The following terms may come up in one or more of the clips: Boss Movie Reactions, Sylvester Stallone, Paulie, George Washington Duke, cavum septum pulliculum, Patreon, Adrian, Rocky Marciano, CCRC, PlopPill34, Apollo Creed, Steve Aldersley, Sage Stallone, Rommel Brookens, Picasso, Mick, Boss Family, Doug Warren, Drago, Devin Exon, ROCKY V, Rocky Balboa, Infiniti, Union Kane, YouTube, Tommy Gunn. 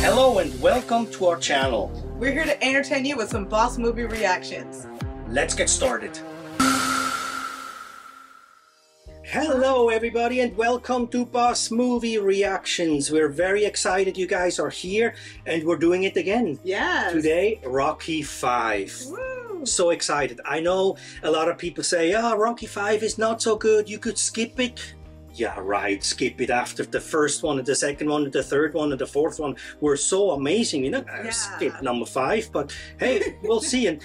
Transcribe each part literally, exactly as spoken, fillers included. Hello and welcome to our channel. We're here to entertain you with some Boss Movie Reactions. Let's get started. Hello everybody and welcome to Boss Movie Reactions. We're very excited you guys are here and we're doing it again. Yes. Today, Rocky five. Woo. So excited. I know a lot of people say, oh, Rocky five is not so good, you could skip it. Yeah, right, skip it after the first one and the second one and the third one and the fourth one were so amazing, you know, yeah. Skip number five, but hey, we'll see. And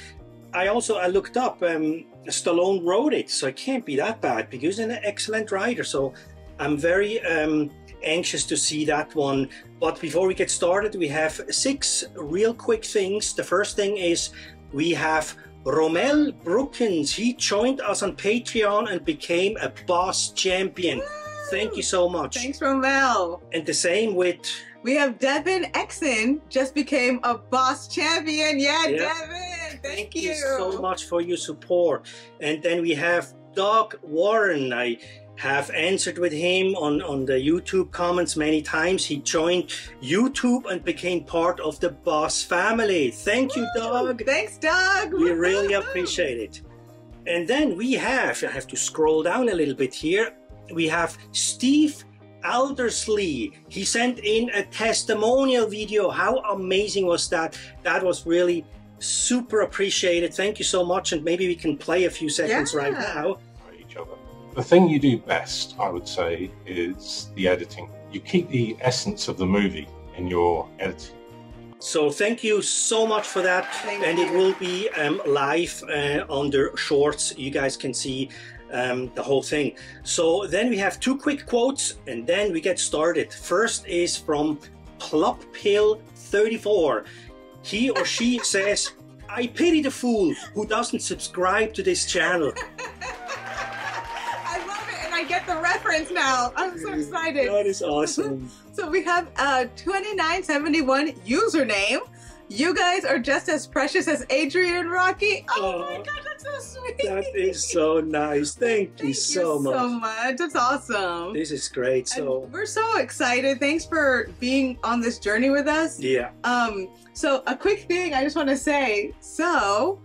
I also, I looked up, um, Stallone wrote it, so it can't be that bad because he's an excellent writer, so I'm very um, anxious to see that one. But before we get started, we have six real quick things. The first thing is we have Rommel Brookens. He joined us on Patreon and became a Boss Champion. Woo! Thank you so much. Thanks, Rommel. And the same with... We have Devin Exon, just became a Boss Champion. Yeah, yeah. Devin! Thank, Thank you. you so much for your support. And then we have Doug Warren. I have answered with him on, on the YouTube comments many times. He joined YouTube and became part of the Boss family. Thank you, Woo! Doug. Thanks, Doug. We really appreciate it. And then we have, I have to scroll down a little bit here. We have Steve Aldersley. He sent in a testimonial video. How amazing was that? That was really super appreciated. Thank you so much. And maybe we can play a few seconds yeah. right now. Each other. The thing you do best, I would say, is the editing. You keep the essence of the movie in your editing. So thank you so much for that. Thank and you. It will be um, live uh, on the shorts. You guys can see um, the whole thing. So then we have two quick quotes and then we get started. First is from Plop Pill thirty-four. He or she says, I pity the fool who doesn't subscribe to this channel. I love it and I get the reference now. I'm so excited. That is awesome. So we have a twenty-nine seventy-one username. You guys are just as precious as Adrian, Rocky. Oh, oh my God, that's so sweet. That is so nice. Thank you Thank so you much. so much. That's awesome. This is great. So and we're so excited. Thanks for being on this journey with us. Yeah. Um. So a quick thing I just want to say. So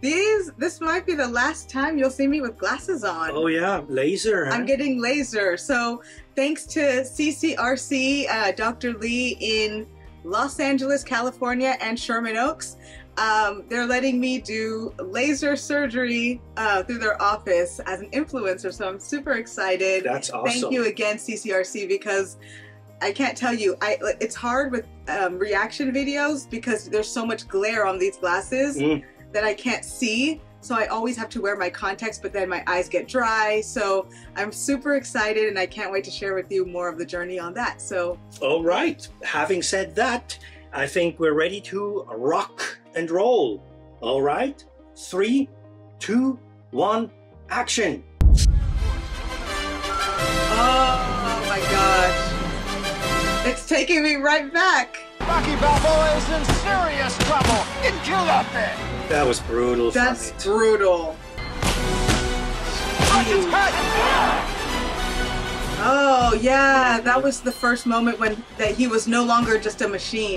these this might be the last time you'll see me with glasses on. Oh yeah, laser. Huh? I'm getting laser. So thanks to C C R C, uh, Doctor Lee in Los Angeles, California, and Sherman Oaks. Um, they're letting me do laser surgery uh, through their office as an influencer, so I'm super excited. That's awesome. Thank you again, C C R C, because I can't tell you, I it's hard with um, reaction videos because there's so much glare on these glasses mm. that I can't see. So I always have to wear my contacts, but then my eyes get dry. So I'm super excited and I can't wait to share with you more of the journey on that. So, all right. Having said that, I think we're ready to rock and roll. All right. Three, two, one, action. Oh, oh my gosh. It's taking me right back. Rocky Balboa is in serious trouble. Get killed up there. That was brutal. That's brutal. Oh yeah, that was the first moment when that he was no longer just a machine.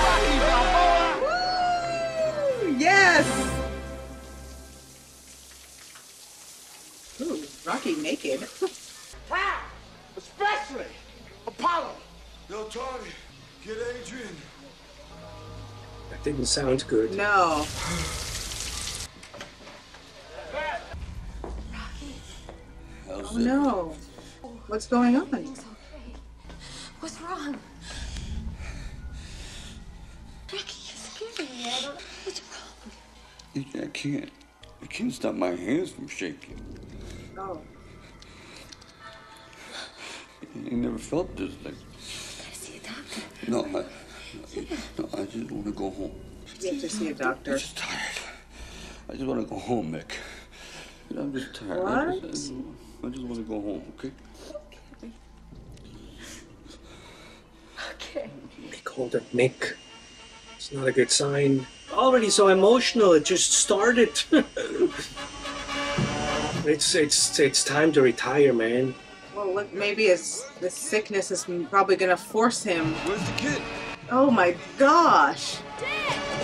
Rocky Balboa. Woo! Yes. Ooh, Rocky naked. Wow, especially Apollo. No, Tommy, get Adrian. That didn't sound good. No. Rocky. How's oh it? no. What's going on? Everything's okay. What's wrong? Rocky, you scared me. I don't know what's wrong. I can't. I can't stop my hands from shaking. Oh. I never felt this thing. No, I, yeah. no, I just want to go home. You have to see a doctor. I'm just tired. I just want to go home, Mick. I'm just tired. What? I just, I just want to go home, okay? Okay. Okay. Mick, hold it, Mick. It's not a good sign. Already so emotional. It just started. it's it's it's time to retire, man. Whoa, know, look, maybe his, his sickness is probably gonna force him. Where's the kid? Oh my gosh!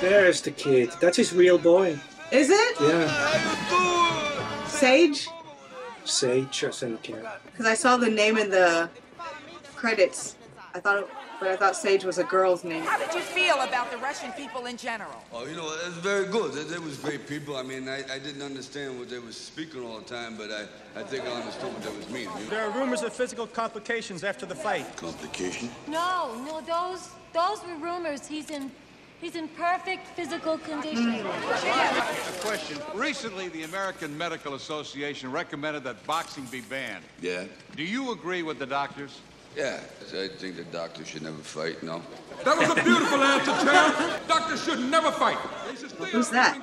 There's the kid. That's his real boy. Is it? Yeah. Sage? Sage, I think, yeah. Because I saw the name in the credits. I thought, it, but I thought Sage was a girl's name. How did you feel about the Russian people in general? Oh, you know, it was very good. They, they was great people. I mean, I, I didn't understand what they were speaking all the time, but I, I think I understood what that was meaning. You know? There are rumors of physical complications after the fight. Complication? No, no, those, those were rumors. He's in... He's in perfect physical condition. Mm. A question. Recently, the American Medical Association recommended that boxing be banned. Yeah. Do you agree with the doctors? Yeah. I think the doctors should never fight, no. That was a beautiful answer, Chad. Doctors should never fight. They should stay Who's that?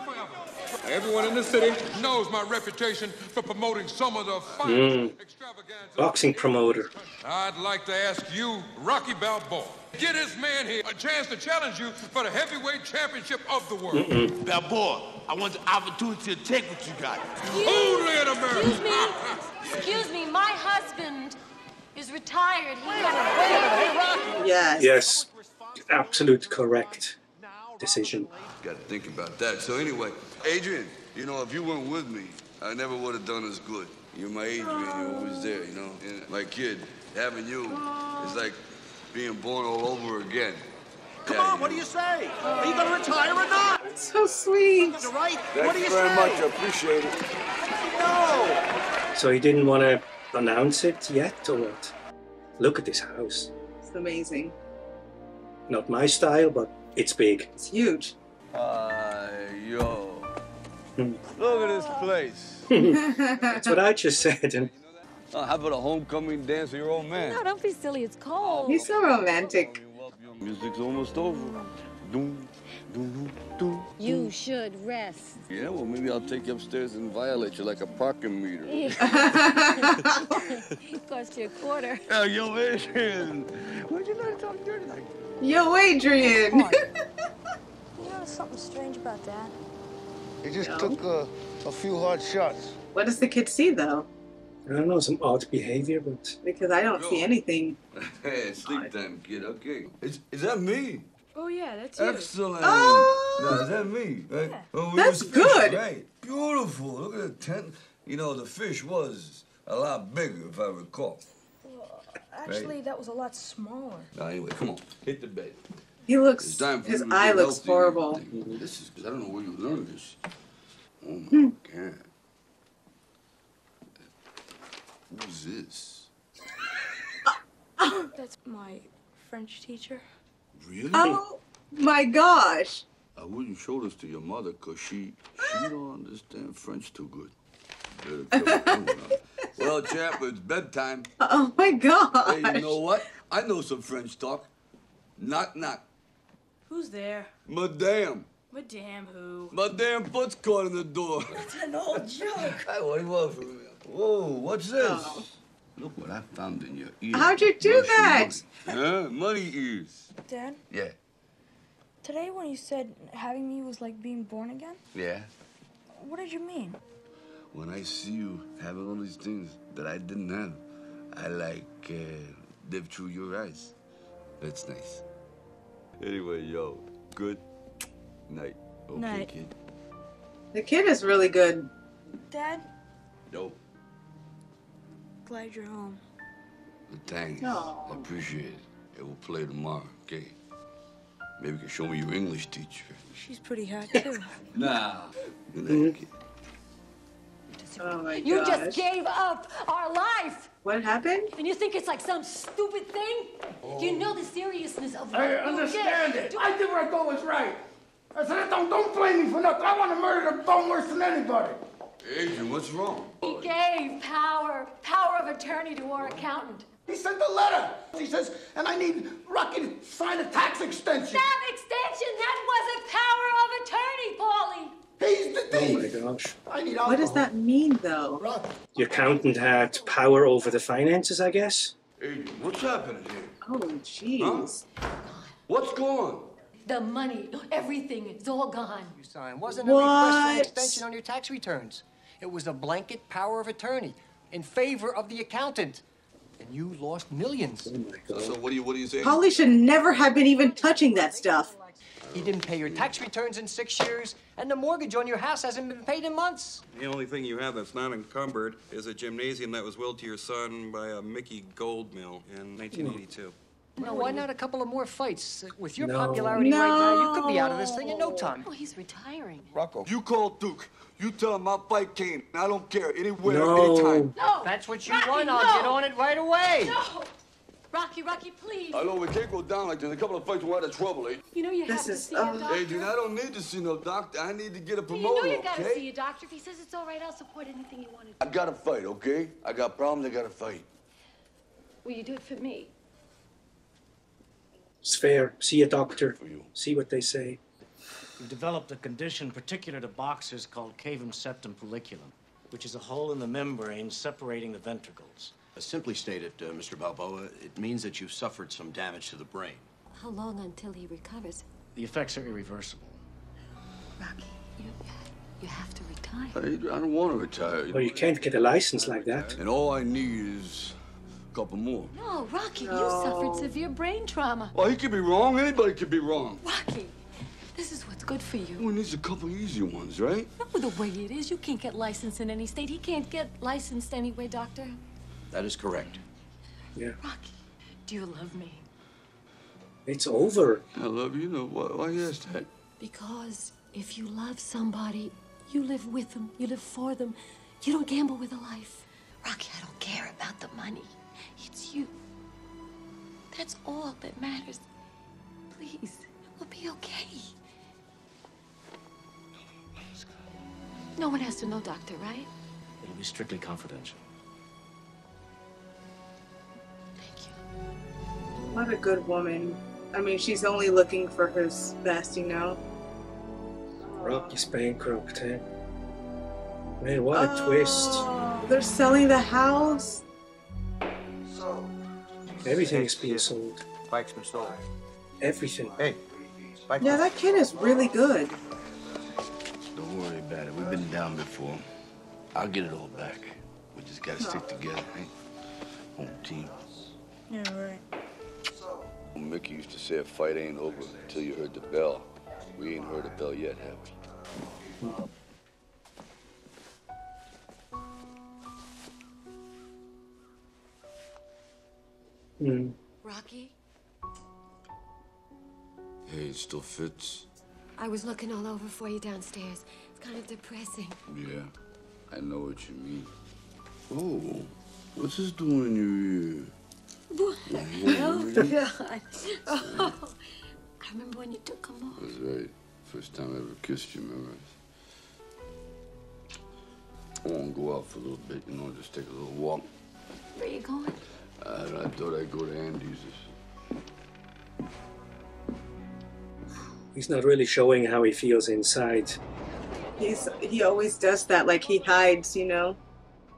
Everyone in the city knows my reputation for promoting some of the finest mm. extravaganza. Boxing promoter. I'd like to ask you, Rocky Balboa. Get this man here a chance to challenge you for the heavyweight championship of the world. Mm-mm. Balboa, I want the opportunity to take what you got. Excuse, Only in America. Excuse me. Excuse me. My husband is retired. He got a way. Yes. Yes. Absolute correct decision. Got to think about that. So anyway, Adrian, you know, if you weren't with me, I never would have done as good. You're my Adrian. You're always there. You know, and my kid, having you is like being born all over again. Come yeah, on, you know. What do you say? Are you going to retire or not? That's so sweet. That's right. Thanks what do you very say? Much. I appreciate it. No. So he didn't want to announce it yet or what? Look at this house. It's amazing. Not my style, but it's big. It's huge. Uh, yo. Look at this place. That's what I just said. Uh, how about a homecoming dance with your old man? No, don't be silly. It's cold. He's so romantic. Music's almost over. You should rest. Yeah, well, maybe I'll take you upstairs and violate you like a parking meter. It cost you a quarter. Uh, yo, Adrian. Why'd you not talk dirty like that? Yo, Adrian. You know, something strange about that. It just no. took uh, a few hard shots. What does the kid see, though? I don't know, some odd behavior, but... Because I don't Yo. see anything. Hey, sleep time, kid, okay. Is, is that me? Oh, yeah, that's you. Excellent. Oh! No, is that me? Right? Yeah. Oh, we that's good. Fish, right? Beautiful. Look at the tent. You know, the fish was a lot bigger, if I recall. Well, actually, right? that was a lot smaller. No, anyway, come on. Hit the bed. He looks... His eye looks horrible. Mm-hmm. This is... I don't know where you learned this. Oh, my hmm. God. Who's this? That's my French teacher. Really? Oh my gosh! I wouldn't show this to your mother because she she don't understand French too good. Well, chap, it's bedtime. Oh my gosh! Hey, you know what? I know some French talk. Knock knock. Who's there? Madame. Madame who? Madame puts caught in the door. That's an old joke. I what do you want from me? Whoa, what's this? Oh. Look what I found in your ear. How'd you do Russian that? Money. Huh? Money ears. Dad? Yeah. Today when you said having me was like being born again? Yeah. What did you mean? When I see you having all these things that I didn't have, I like uh, live through your eyes. That's nice. Anyway, yo, good night. Okay, night. Kid. The kid is really good. Dad? Yo. Glad you're home. Thanks. Aww. I appreciate it. It will play tomorrow, okay? Maybe you can show me your English teacher. She's pretty hot, too. Nah. Mm-hmm. Oh, my gosh. You just gave up our life! What happened? And you think it's like some stupid thing? Oh. You know the seriousness of what I understand you it. Do I think where I go is right. I said, don't, don't blame me for nothing. I want to murder the bone worse than anybody. Adrian, what's wrong? He gave power, power of attorney to our accountant. He sent a letter. He says, and I need Rocky to sign a tax extension. That extension, that wasn't power of attorney, Paulie. He's the thief. Oh my gosh. I need alcohol. What does that mean, though? Rocky. Your accountant had power over the finances, I guess. Adrian, what's happening here? Oh, jeez. Huh? What's going on? The money, everything, it's all gone. You signed. Wasn't what? a request for an extension on your tax returns. It was a blanket power of attorney in favor of the accountant. and you lost millions. Oh my God. So what do you what do you say? Paulie should never have been even touching that stuff. You didn't pay your tax returns in six years, and the mortgage on your house hasn't been paid in months. The only thing you have that's not encumbered is a gymnasium that was willed to your son by a Mickey gold mill in nineteen eighty-two. No, why not a couple of more fights? With your no. popularity no. right now, you could be out of this thing in no time. Oh, he's retiring. Rocco, you call Duke. You tell him I'll fight Kane. I don't care. Anywhere, no. anytime. No! That's what you Rocky, want. I'll no. get on it right away. No! Rocky, Rocky, please. I know we can't go down like this. A couple of fights, we're out of trouble, eh? You know you this have is, to see uh, a doctor. Hey, dude, I don't need to see no doctor. I need to get a promoter, okay? You know you gotta okay? see a doctor. If he says it's all right, I'll support anything you want to do. I gotta fight, okay? I got problems, I gotta fight. Will you do it for me? It's fair. See a doctor. For you. See what they say. You developed a condition particular to boxers called cavum septum pulliculum, which is a hole in the membrane separating the ventricles. Simply stated, uh, Mister Balboa, it means that you've suffered some damage to the brain. How long until he recovers? The effects are irreversible. Rocky, you, you have to retire. I, I don't want to retire. Well, you can't get a license like that. And all I need is a couple more. No, Rocky, no. you suffered severe brain trauma. Well, he could be wrong. Anybody could be wrong. Rocky, this is what's good for you. Well, he needs a couple easy ones, right? No, the way it is, you can't get licensed in any state. He can't get licensed anyway, doctor. That is correct. Yeah. Rocky, do you love me? It's over. I love you. No, why, why is that? Because if you love somebody, you live with them, you live for them. You don't gamble with a life. Rocky, I don't care about the money. It's you. That's all that matters. Please, we'll be okay. No one has to know, doctor, right? It'll be strictly confidential. What a good woman. I mean, she's only looking for his best, you know? Rocky's bankrupt, eh? Man, what a oh, twist. They're selling the house? Sold. Everything's being sold. Bike's been sold. Everything. Hey, bike. Yeah, that kid is really good. Don't worry about it. We've been down before. I'll get it all back. We just gotta oh. stick together, right? Home team. Yeah, right. Mickey used to say a fight ain't over until you heard the bell. We ain't heard a bell yet, have we? Mm. Rocky? Hey, it still fits. I was looking all over for you downstairs. It's kind of depressing. Yeah, I know what you mean. Oh, what's this doing in your ear? What? Oh, God. Oh. I remember when you took him off. That's right. First time I ever kissed you, remember? I want to go out for a little bit, you know, just take a little walk. Where are you going? Uh, I thought I'd go to Andy's. He's not really showing how he feels inside. He's, he always does that, like he hides, you know?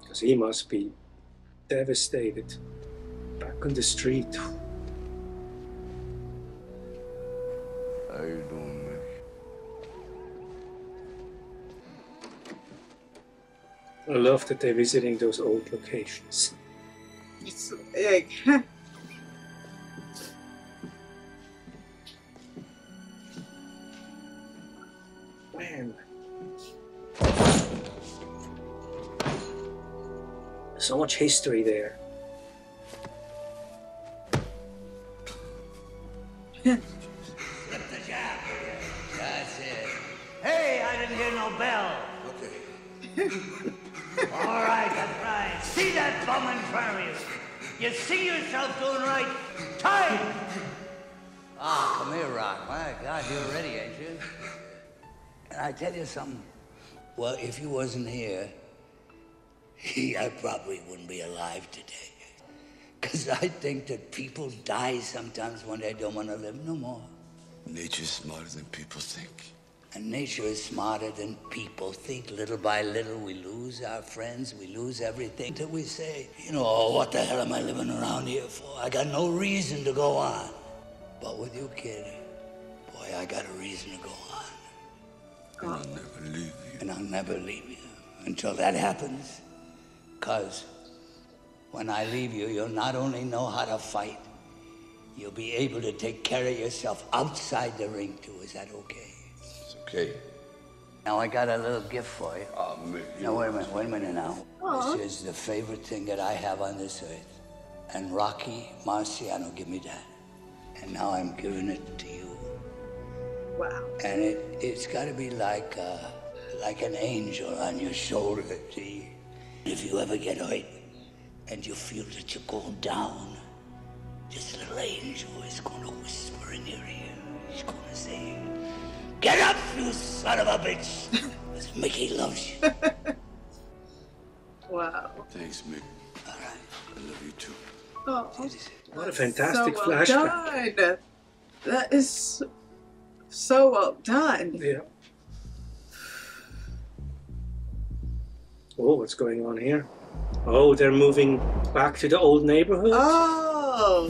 Because he must be devastated. Back on the street. How you doing, man? I love that they're visiting those old locations. It's like man. So much history there. That's it. Hey, I didn't hear no bell. Okay. All right, that's right. See that bum in front of you. You see yourself doing right. Time. Ah, oh, come here, Rock. My God, you're ready, ain't you? And I tell you something. Well, if you wasn't here, I probably wouldn't be alive today. Because I think that people die sometimes when they don't want to live no more. Nature's smarter than people think. And nature is smarter than people think. Little by little, we lose our friends, we lose everything. Till we say, you know, oh, what the hell am I living around here for? I got no reason to go on. But with you, kid, boy, I got a reason to go on. And I'll never leave you. And I'll never leave you until that happens. Because When I leave you, you'll not only know how to fight, you'll be able to take care of yourself outside the ring, too. Is that okay? It's okay. Now, I got a little gift for you. Oh, man. No, wait a minute. Wait a minute now. Aww. This is the favorite thing that I have on this earth. And Rocky Marciano, give me that. And now I'm giving it to you. Wow. And it, it's got to be like uh, like an angel on your shoulder, see? If you ever get hurt and you feel that you're going down, this little angel is going to whisper in your ear. He's going to say, "Get up, you son of a bitch! Because Mickey loves you." Wow. Thanks, Mick. All right. I love you too. Oh, what a fantastic so well flashback. Done. That is so well done. Yeah. Oh, what's going on here? Oh, they're moving back to the old neighborhood? Oh!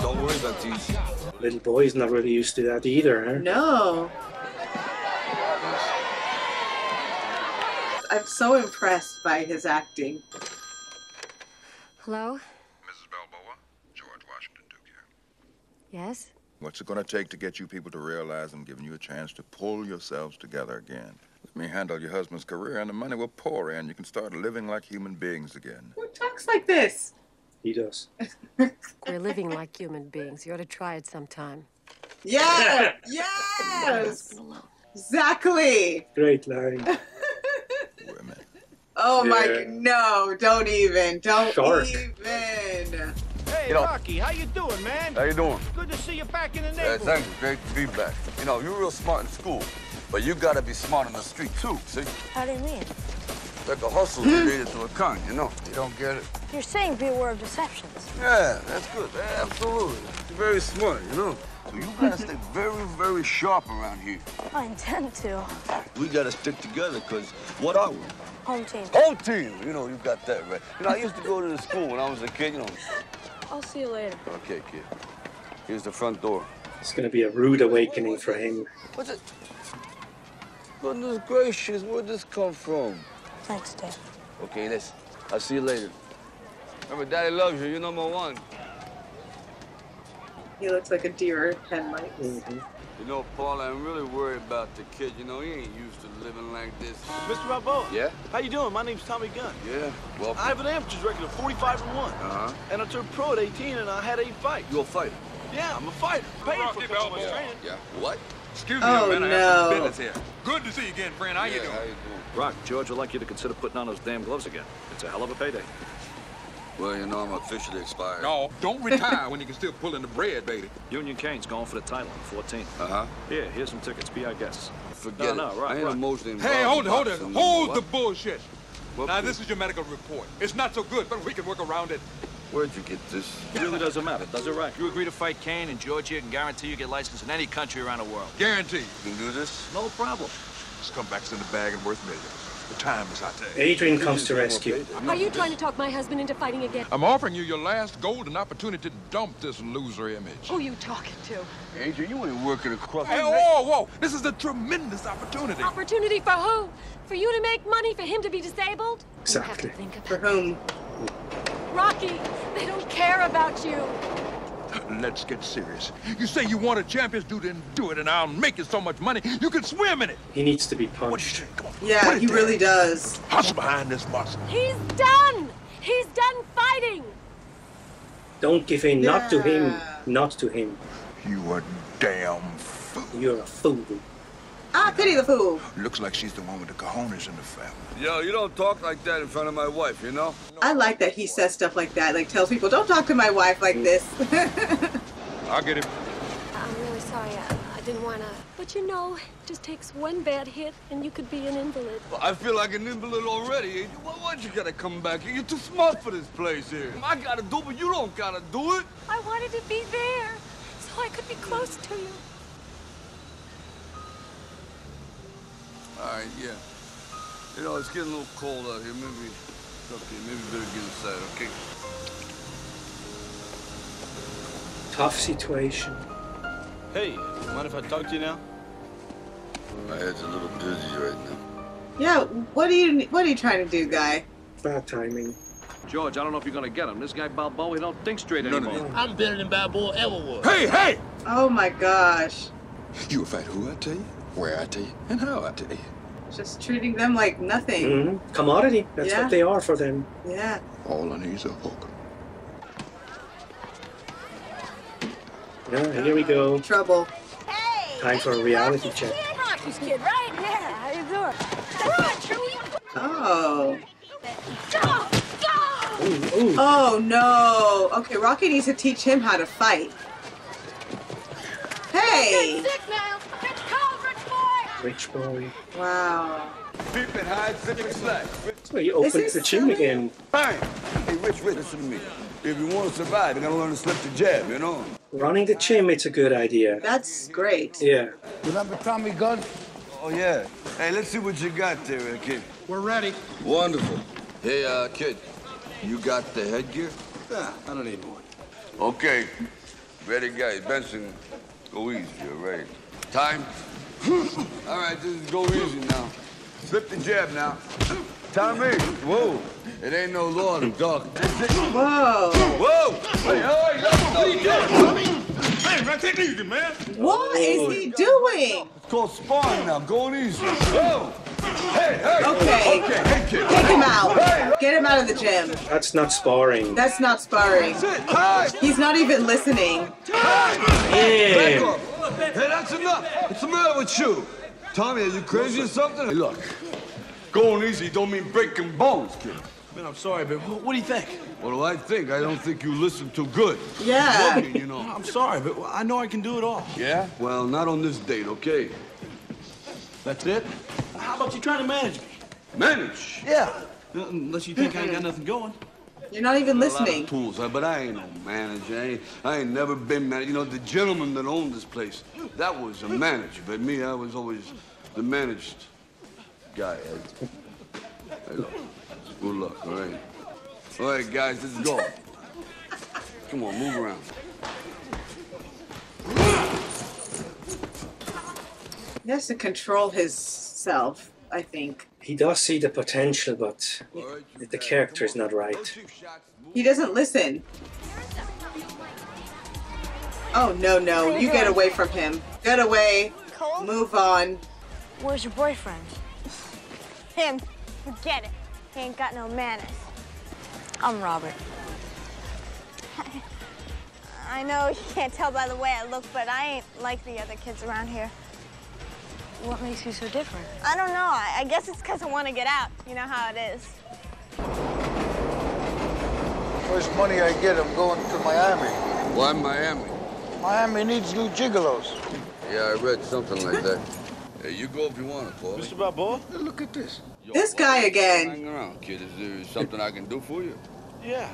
Don't worry about these. Little boy's not really used to that either, huh? No. I'm so impressed by his acting. Hello? Missus Balboa, George Washington Duke here. Yes? What's it gonna take to get you people to realize I'm giving you a chance to pull yourselves together again? Let me handle your husband's career and the money will pour in. You can start living like human beings again. Who talks like this? He does. We're living like human beings. You ought to try it sometime. Yes! Yes! Exactly! Great line. Oh yeah. My! No! Don't even! Don't Shark. even! Hey, you know, Rocky, how you doing, man? How you doing? Good to see you back in the neighborhood. Uh, thanks, great to be back. You know, you're real smart in school, but you gotta be smart on the street too. See? How do you mean? Like a hustle is related to a con. You know, you don't get it. You're saying be aware of deceptions. Yeah, that's good. Absolutely. You're very smart. You know. So you gotta stay very, very sharp around here. I intend to. We gotta stick together, cause what are we? Home team. Home team! You know, you got that right. You know, I used to go to the school when I was a kid, you know. I'll see you later. Okay, kid. Here's the front door. It's gonna be a rude awakening for him. What's it? Goodness gracious, where'd this come from? Thanks, Dad. Okay, listen. I'll see you later. Remember, Daddy loves you. You're number one. He looks like a deer in headlights. Mm-hmm. You know, Paul, I'm really worried about the kid. You know, he ain't used to living like this. Mister Balboa. Yeah? How you doing? My name's Tommy Gunn. Yeah, well. I have an amateur's record of forty-five and one. Uh-huh. And I turned pro at eighteen and I had eight fights. You're a fighter? Yeah, I'm a fighter. Paid for Rocky Balboa. Yeah. yeah. What? Excuse me, oh, man, I no. have some business here. Good to see you again, friend. How yeah, you doing? How you doing? Rock, George would like you to consider putting on those damn gloves again. It's a hell of a payday. Well, you know, I'm officially expired. No, don't retire when you can still pull in the bread, baby. Union Kane's going for the title on the fourteenth. Uh-huh. Here, here's some tickets. Be our guests. Forget no, it. No, right, I ain't right. emotionally involved. Hey, hold it, hold it. Hold what? the bullshit. What now, this is your medical report. It's not so good, but we can work around it. Where'd you get this? It really doesn't matter, does it, right? You agree to fight Kane and George here can guarantee you get licensed in any country around the world. Guaranteed. You can do this? No problem. This comeback's in the bag and worth millions. The time is out there. Adrian comes to rescue. Are you trying to talk my husband into fighting again? I'm offering you your last golden opportunity to dump this loser image. Who are you talking to? Adrian, you ain't working across the... Hey, whoa, whoa! This is a tremendous opportunity. Opportunity for who? For you to make money, for him to be disabled? Exactly. You have to think about for whom? Rocky, they don't care about you. Let's get serious. You say you want a champion's dude and do it, and I'll make you so much money, you can swim in it. He needs to be punched. Come on. Yeah, he really does. Hustle behind this muscle. He's done. He's done fighting. Don't give in. Yeah. Not to him. Not to him. You a damn fool. You're a fool. I pity the fool. Looks like she's the one with the cojones in the family. Yo, you don't talk like that in front of my wife, you know? I like that he says stuff like that, like tells people, don't talk to my wife like mm. this. I'll get him. I'm really sorry. I, I didn't want to. But you know, it just takes one bad hit and you could be an invalid. Well, I feel like an invalid already. Why, why'd you gotta come back here? You're too smart for this place here. I gotta do it, but you don't gotta do it. I wanted to be there so I could be close to you. All right, yeah. You know, it's getting a little cold out here. Maybe it's okay. Maybe we better get inside, okay? Tough situation. Hey, mind if I talk to you now? My head's a little dizzy right now. Yeah, what are you, what are you trying to do, guy? Bad timing. George, I don't know if you're gonna get him. This guy Balboa, he don't think straight no, anymore. No, no. I'm better than Balboa ever was. Hey, hey! Oh my gosh. You a fight who I tell you, where I tell you, and how I tell you. Just treating them like nothing. Mm-hmm. Commodity. That's yeah. what they are for them. Yeah. All I need is a hook. Yeah, here we go. Trouble. Hey, time for a reality Rocky's check. Kid, Rocky's kid, right? Yeah, how you doing? Oh. Ooh, ooh. Oh no. Okay, Rocky needs to teach him how to fight. Hey! Rich boy. Wow. So he opens the chin again. Fine. Hey, Rich, listen to me. If you want to survive, you gotta learn to slip the jab, you know? Running the chin, it's a good idea. That's great. Yeah. Remember Tommy Gunn? Oh, yeah. Hey, let's see what you got there, kid. We're ready. Wonderful. Hey, uh, kid, you got the headgear? Nah, I don't need one. Okay. Ready, guys. Benson, go easy, all right? Time. All right, just go easy now. Slip the jab now. Tommy, whoa. It ain't no law to duck. Whoa. Whoa. Hey, hey, what are you doing, Tommy? Hey, man, take it easy, man. What is he doing? It's called sparring now. Go easy. Whoa. Hey, hey. Okay. Okay, hey, kid. Take him out. Hey. Get him out of the gym. That's not sparring. That's not sparring. That's it. He's not even listening. Hey. Back up. Hey, that's enough! What's the matter with you? Tommy, are you crazy no, or something? Hey, look, going easy don't mean breaking bones, kid. Man, I'm sorry, but what, what do you think? What do I think? I don't think you listen too good. Yeah. Working, you know. I'm sorry, but I know I can do it all. Yeah? Well, not on this date, okay? That's it? How about you try to manage me? Manage? Yeah. Unless you think I ain't got nothing going. You're not even listening. A lot of tools, but I ain't no manager. I ain't, I ain't never been manager. You know, the gentleman that owned this place, that was a manager. But me, I was always the managed guy. Hey, look. Good luck, all right? All right, guys, let's go. Come on, move around. He has to control himself, I think. He does see the potential, but the character is not right. He doesn't listen. Oh, no, no. You get away from him. Get away. Move on. Where's your boyfriend? Him. Forget it. He ain't got no manners. I'm Robert. I, I know you can't tell by the way I look, but I ain't like the other kids around here. What makes you so different? I don't know. I, I guess it's because I want to get out. You know how it is. First money I get, I'm going to Miami. Why Miami? Miami needs new gigolos. Yeah, I read something like that. Hey, you go if you want to, Paulie. Mister Balboa? Hey, look at this. Yo, this guy again. Hang around, kid. Is there something I can do for you? Yeah.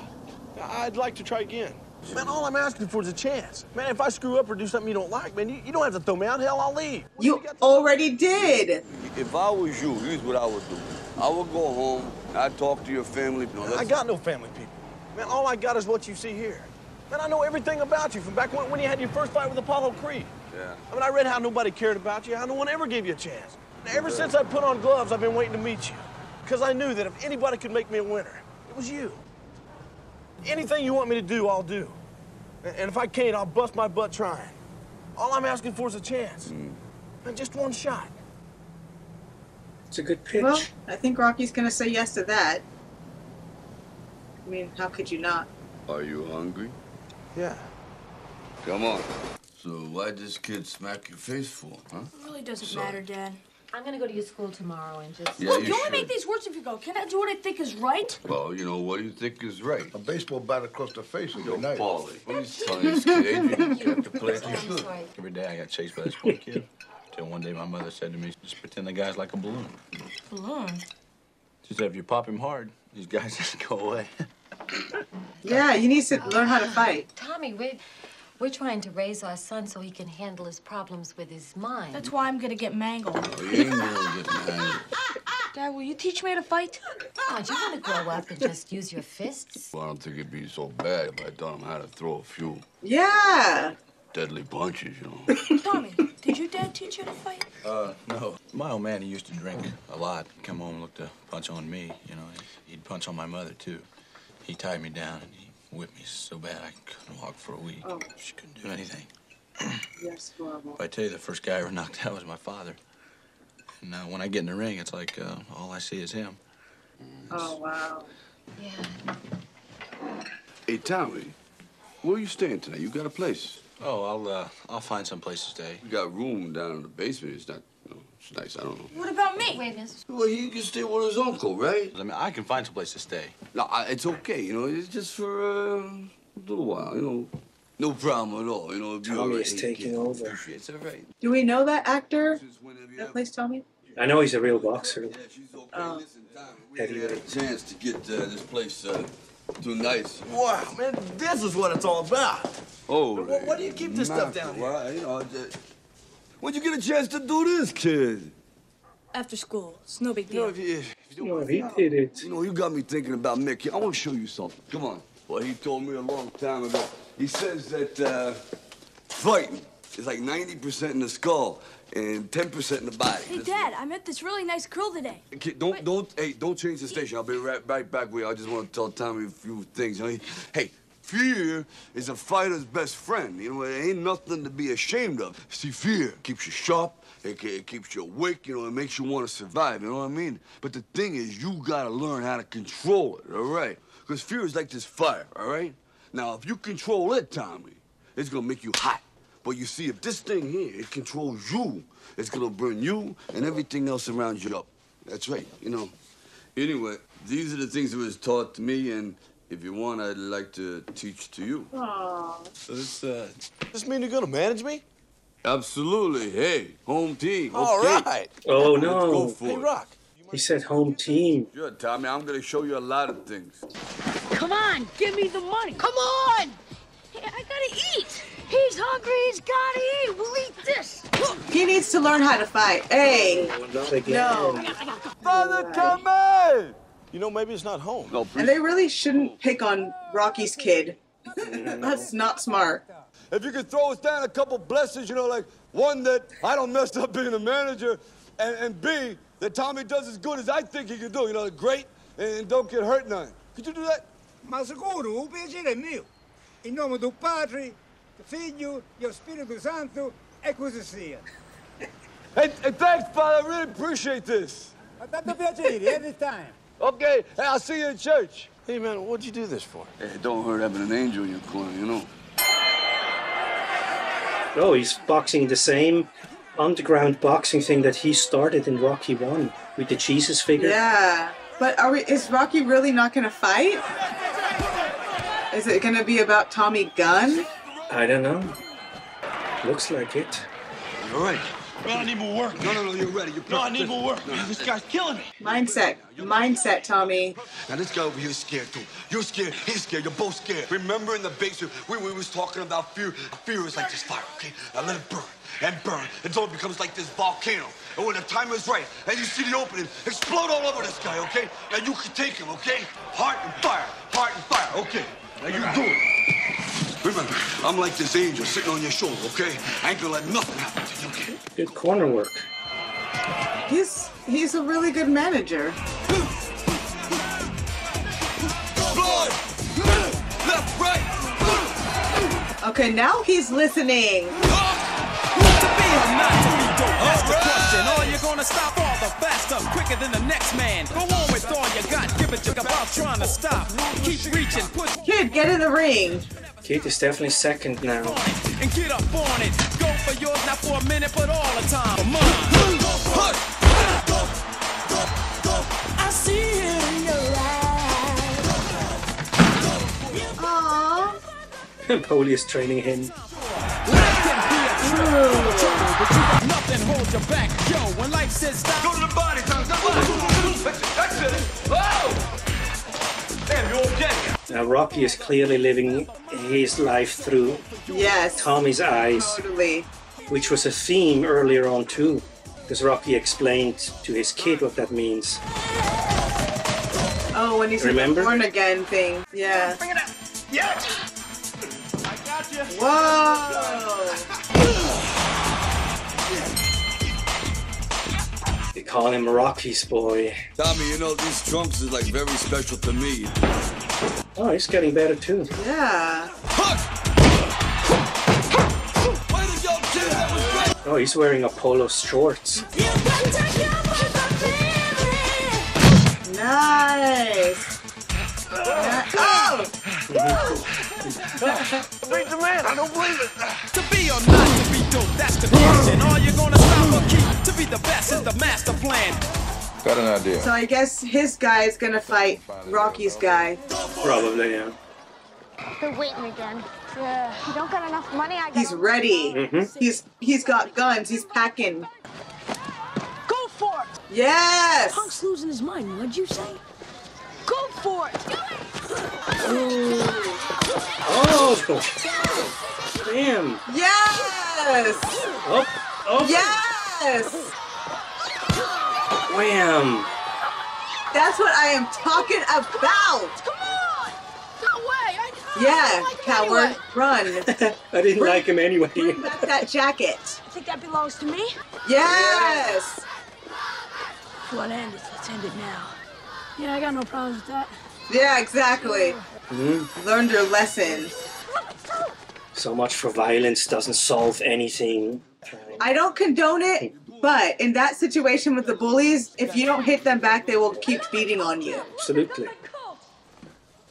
I'd like to try again. Man, all I'm asking for is a chance. Man, if I screw up or do something you don't like, man, you, you don't have to throw me out. Hell, I'll leave. You, you already did. If I was you, here's what I would do. I would go home, I'd talk to your family. No, I got no family people. Man, all I got is what you see here. Man, I know everything about you from back when, when you had your first fight with Apollo Creed. Yeah. I mean, I read how nobody cared about you, how no one ever gave you a chance. Now, ever yeah. since I put on gloves, I've been waiting to meet you. Because I knew that if anybody could make me a winner, it was you. Anything you want me to do, I'll do. And if I can't, I'll bust my butt trying. All I'm asking for is a chance. Mm. And just one shot. It's a good pitch. Well, I think Rocky's going to say yes to that. I mean, how could you not? Are you hungry? Yeah. Come on. So why'd this kid smack your face for, huh? It really doesn't Sorry. matter, Dad. I'm gonna go to your school tomorrow and just... Yeah, Look, you, you only make these worse if you go. Can I do what I think is right? Well, you know, what do you think is right? A baseball bat across the face with your knife. Paulie, what are you telling this kid? Adrian, you have to play it yourself. Every day I got chased by this one kid. Till one day my mother said to me, just pretend the guy's like a balloon. Balloon? She said, if you pop him hard, these guys just go away. Yeah, he needs to uh, learn how to fight. Tommy, wait. We're trying to raise our son so he can handle his problems with his mind. That's why I'm gonna get mangled. Oh, you ain't gonna get mangled. Dad, will you teach me how to fight? Oh, do you want to grow up and just use your fists? Well, I don't think it'd be so bad if I taught him how to throw a few. Yeah. deadly punches, you know. Tommy, did your dad teach you to fight? Uh, no. My old man, he used to drink a lot. Come home, look to punch on me, you know. He'd punch on my mother, too. He tied me down and he whipped me so bad I couldn't walk for a week. Oh. She couldn't do anything. Yes, horrible. But I tell you, the first guy I ever knocked out was my father. And uh, when I get in the ring, it's like uh, all I see is him. Oh, wow. Yeah. Hey, Tommy, where are you staying tonight? You got a place? Oh, I'll uh, I'll find some place to stay. You got a room down in the basement. It's not, you know, it's nice. I don't know. What about me? Wait a minute. Well, he can stay with his uncle, right? I mean, I can find some place to stay. No, I, it's okay. You know, it's just for uh, a little while. You know, no problem at all. You know, Tommy's taking over. It's all right. Do we know that actor? That place, Tommy? I know he's a real boxer. Oh. Have you had a chance to get uh, this place uh, too nice? Wow, man, this is what it's all about. Oh, why, why do you keep this stuff down here? Why, you know, just... When'd you get a chance to do this, kid? After school. It's no big deal. No, if you, if you no he did it. You know, you got me thinking about Mick. I want to show you something. Come on. Well, he told me a long time ago. He says that uh, fighting is like ninety percent in the skull and ten percent in the body. Hey, That's Dad, what... I met this really nice girl today. Okay, don't, but... don't, hey, don't change the station. I'll be right, right back with you. I just want to tell Tommy a few things. You know, he, hey, fear is a fighter's best friend. You know, it ain't nothing to be ashamed of. See, fear keeps you sharp. It, it keeps you awake. You know, it makes you want to survive. You know what I mean? But the thing is, you got to learn how to control it, all right? Because fear is like this fire, all right? Now, if you control it, Tommy, it's going to make you hot. But you see, if this thing here, it controls you, it's going to burn you and everything else around you up. That's right, you know. Anyway, these are the things that was taught to me, and if you want, I'd like to teach to you. Aww. So this, uh, does this mean you're going to manage me? Absolutely. Hey, home team. All okay. right. Oh, no. Let's go for hey, Rock. He said home team. Sure, Tommy, I'm going to show you a lot of things. Come on, give me the money. Come on! Hey, I gotta eat. He's hungry, he's gotta eat. We'll eat this. He needs to learn how to fight. Hey. Oh, not again. No. I gotta, I gotta go. Father, come in! You know, maybe it's not home. No, and they really shouldn't pick on Rocky's kid. That's not smart. If you could throw us down a couple blessings, you know, like one that I don't mess up being a manager, and, and B, that Tommy does as good as I think he can do. You know, great, and, and don't get hurt none. Could you do that? Ma sicuro, un piacere mio. In nome del Padre, Figlio, e Spirito Santo, e così sia. Hey, thanks, Father. I really appreciate this. Ma tanto piacere, every time. Okay, hey, I'll see you in church. Hey, man, what'd you do this for? Hey, it don't hurt having an angel in your corner, you know. Oh, he's boxing the same underground boxing thing that he started in Rocky one with the Jesus figure. Yeah. But are we, is Rocky really not going to fight? Is it going to be about Tommy Gunn? I don't know. Looks like it. All right. Well, I need more work. No, no, no, you're ready. You're no, I need more work. No, this guy's killing me. Mindset. Mindset, Tommy. Now, this guy over here is scared, too. You're scared. He's scared. You're both scared. Remember in the basement when we was talking about fear? Fear is like this fire, okay? Now, let it burn and burn until it becomes like this volcano. And when the time is right and you see the opening, explode all over this guy, okay? Now, you can take him, okay? Heart and fire. Heart and fire, okay? Now, you do it. Remember, I'm like this angel sitting on your shoulder, okay? I ain't gonna let nothing happen to you, okay? Good corner work. He's he's a really good manager. Blood. Left, right. Okay, now he's listening. Stop all the faster, quicker than the next man. Go on with all you got, give it about trying to stop. Keep reaching, push. Kid, get in the ring. Kid is definitely second now. And get up on it. Go for yours, not for a minute, but all the time. Come on. I see it in your eyes. Aww. Paulie is training him. Nothing holds you back, yo. When life says stop, go to the body, Tom. That's it. Oh! Damn, you okay? Now Rocky is clearly living his life through yes. Tommy's eyes, totally. Which was a theme earlier on too, because Rocky explained to his kid what that means. Oh, when he's in the born again thing. Yeah. Bring it up. Yeah. I got got you. Whoa! They call him Rocky's boy. Tommy, you know, these trunks is like very special to me. Oh, he's getting better too. Yeah. Oh, he's wearing a polo shorts. Nice. Oh! Beat the man, I don't believe it. To be or not to be dope, that's the question. All you're gonna stop or keep to be the best is the master plan. Got an idea. So I guess his guy is gonna fight Rocky's guy. Probably, yeah. They're waiting again. Yeah. You don't got enough money, I got. He's ready. Mm-hmm. He's he's got guns, he's packing. Go for it! Yes! Punk's losing his mind, what'd you say? Go for it! Ooh. Oh! Damn! Yes! Oh! Oh! Yes! Wham! That's what I am talking about! Come on! No way! I, I yeah, like coward, anyway. Run! I didn't bring, like him anyway. Bring back that jacket. I think that belongs to me. Yes! If you want to end it, let's end it now. Yeah, I got no problems with that. Yeah, exactly. Mm-hmm. Learned your lesson. So much for violence doesn't solve anything. I don't condone it, but in that situation with the bullies, if you don't hit them back, they will keep beating on you. Absolutely.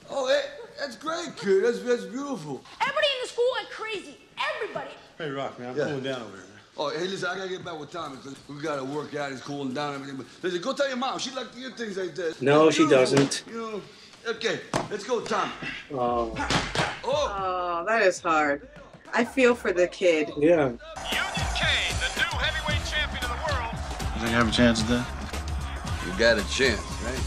Oh, that, that's great, kid. That's, that's beautiful. Everybody in the school went crazy. Everybody. Hey, Rock, man. I'm yeah. cooling down over here. Oh, hey, listen, I gotta get back with Tommy, because we gotta work out, he's cooling down and everything. But listen, go tell your mom, she likes to hear things like that. No, she doesn't. You know, okay, let's go, Tommy. Oh. oh. Oh, that is hard. I feel for the kid. Yeah. Union Kane, the new heavyweight champion of the world. You think I have a chance at that? You got a chance, right?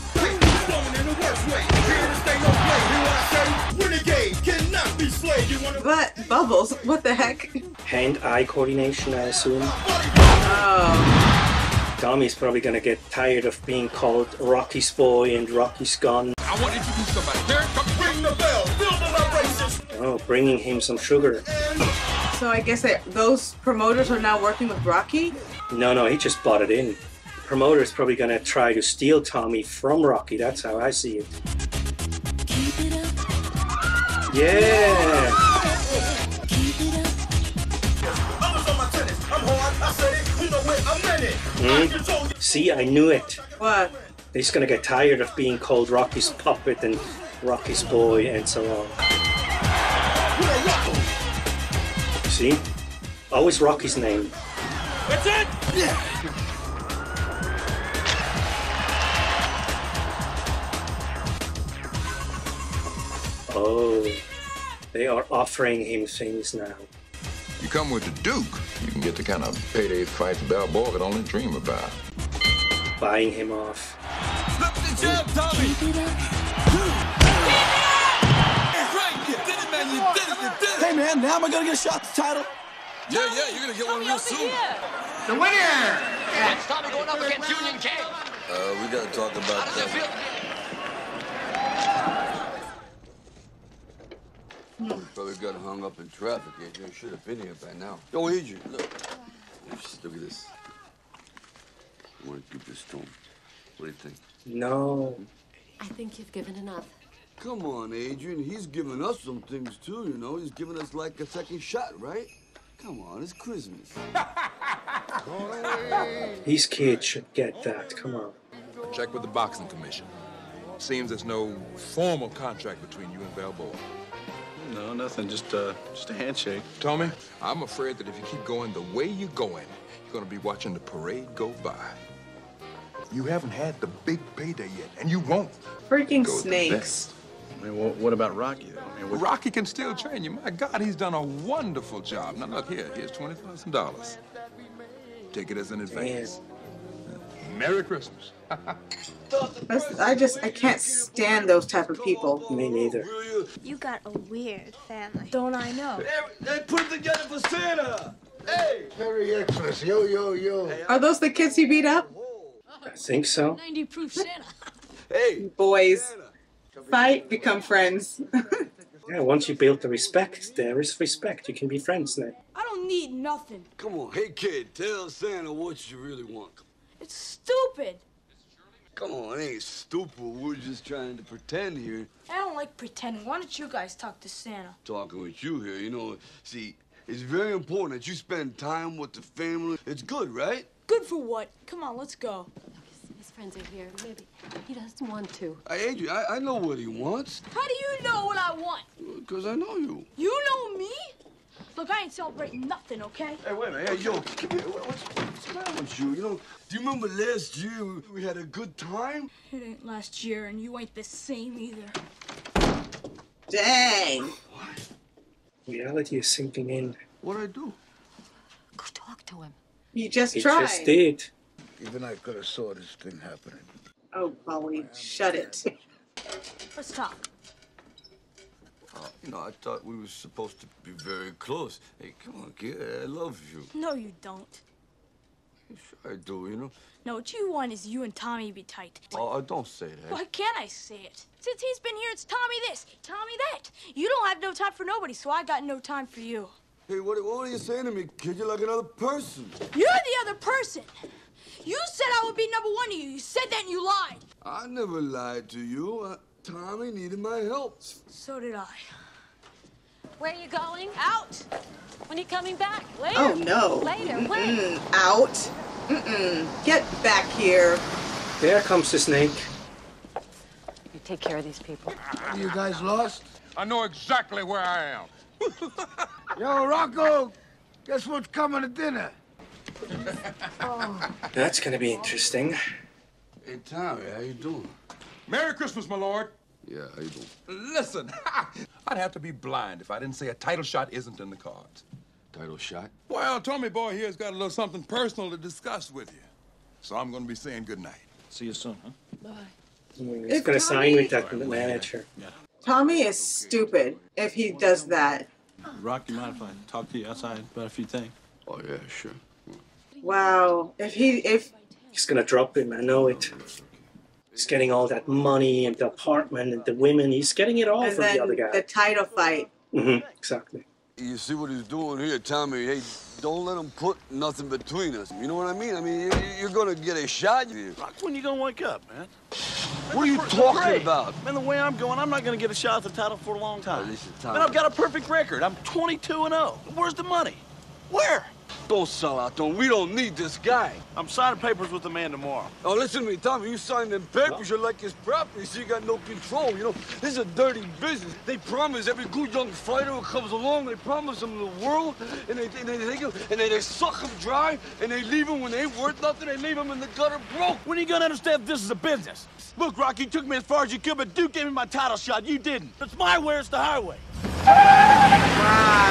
But, Bubbles, what the heck? Hand-eye coordination, I assume. Oh. Tommy's probably gonna get tired of being called Rocky's boy and Rocky's gun. I want to introduce somebody. There, come ring the bell. Build the vibrations. Oh, bringing him some sugar. So I guess that those promoters are now working with Rocky? No, no, he just bought it in. The promoter is probably gonna try to steal Tommy from Rocky. That's how I see it. Keep it up. Yeah. Mm. See, I knew it. What? He's gonna get tired of being called Rocky's puppet and Rocky's boy and so on. See? Always Rocky's name. That's it! Oh, they are offering him things now. You come with the Duke, you can get the kind of payday fights Balboa could only dream about. Buying him off. Slip the jab, Tommy! Keep it up! Right, you did it, man, you did it, you did it! Hey, man, now am I gonna get a shot at the title? Yeah, yeah, you're gonna get Tommy one real soon. Here. The winner! That's Tommy going up against Union Kane. Uh, we gotta talk about that. Probably got hung up in traffic. Adrian should have been here by now. Yo, Adrian, look. Just look at this. I want to give this to him. What do you think? No. I think you've given enough. Come on, Adrian. He's given us some things, too, you know. He's given us, like, a second shot, right? Come on, it's Christmas. These kids should get that. Come on. Check with the boxing commission. Seems there's no formal contract between you and Balboa. No, nothing. Just, uh, just a handshake. Tommy, I'm afraid that if you keep going the way you're going, you're gonna be watching the parade go by. You haven't had the big payday yet, and you won't. Freaking snakes. I mean, what, what about Rocky, though? I mean, what... Rocky can still train you. My God, he's done a wonderful job. Now, look here. Here's twenty thousand dollars. Take it as an advance. Damn. Merry Christmas. I just, I can't stand those type of people. Me neither. You got a weird family. Don't I know? They, they put it together for Santa! Hey! Merry Xmas, yo, yo, yo. Are those the kids he beat up? I think so. ninety proof Santa. Hey! Boys, fight, become friends. Yeah, once you build the respect, there is respect. You can be friends now. I don't need nothing. Come on, hey kid, tell Santa what you really want. It's stupid. Come on, it ain't stupid. We're just trying to pretend here. I don't like pretending. Why don't you guys talk to Santa? Talking with you here, you know, see, it's very important that you spend time with the family. It's good, right? Good for what? Come on, let's go. His friends are here. Maybe he doesn't want to. Hey, Adrian, I, I know what he wants. How do you know what I want? Because I know you. You know me? Look, I ain't celebrating nothing, okay? Hey, wait a minute. Hey, yo, come here. What's, what's the matter with you? You know, do you remember last year we had a good time? It ain't last year, and you ain't the same either. Dang! What? Reality is sinking in. What'd I do? Go talk to him. You just he tried. just did. Even I could have saw this thing happening. Oh, Paulie, shut it. Let's talk. Uh, you know, I thought we were supposed to be very close. Hey, come on, kid, I love you. No, you don't. Sure I do, you know. No, what you want is you and Tommy be tight. Oh, uh, don't say that. Why can't I say it? Since he's been here, it's Tommy this, Tommy that. You don't have no time for nobody, so I got no time for you. Hey, what, what are you saying to me, kid? You're like another person. You're the other person. You said I would be number one to you. You said that and you lied. I never lied to you. Uh, Tommy needed my help. So did I. Where are you going? Out. When are you coming back? Later. Oh, no. Later. Mm-mm. When? Out. Mm-mm. Get back here. There comes the snake. You take care of these people. Are you guys lost? I know exactly where I am. Yo, Rocco, guess what's coming to dinner? Oh. That's gonna be interesting. Hey, Tommy, how you doing? Merry Christmas, my lord. Yeah, how you doing? Listen, I'd have to be blind if I didn't say a title shot isn't in the cards. Title shot? Well, Tommy boy here's got a little something personal to discuss with you. So I'm gonna be saying good night. See you soon, huh? Bye. He's gonna Tommy... sign with that right, manager. Yeah. Tommy is stupid if he does that. Rocky, mind if I talk to you outside about a few things? Oh, yeah, sure. Wow, if he, if... He's gonna drop him, I know it. He's getting all that money and the apartment and the women. He's getting it all and from the other guy. The title fight. Mm-hmm, exactly. You see what he's doing here, Tommy? Hey, don't let him put nothing between us. You know what I mean? I mean, you're gonna get a shot here. When you gonna wake up, man? What are you talking about? Man, the way I'm going, I'm not gonna get a shot at the title for a long time. Man, I've got a perfect record. I'm twenty-two and oh. Where's the money? Where? Don't sell out, don't. We don't need this guy. I'm signing papers with the man tomorrow. Oh, listen to me, Tommy. You sign them papers, you're like his property, so you got no control. You know, this is a dirty business. They promise every good young fighter who comes along, they promise him the world, and they and they, they, and they, they suck him dry, and they leave him when they ain't worth nothing. They leave him in the gutter broke. When are you gonna understand this is a business? Look, Rocky, you took me as far as you could, but Duke gave me my title shot. You didn't. It's my way, it's the highway. Wow.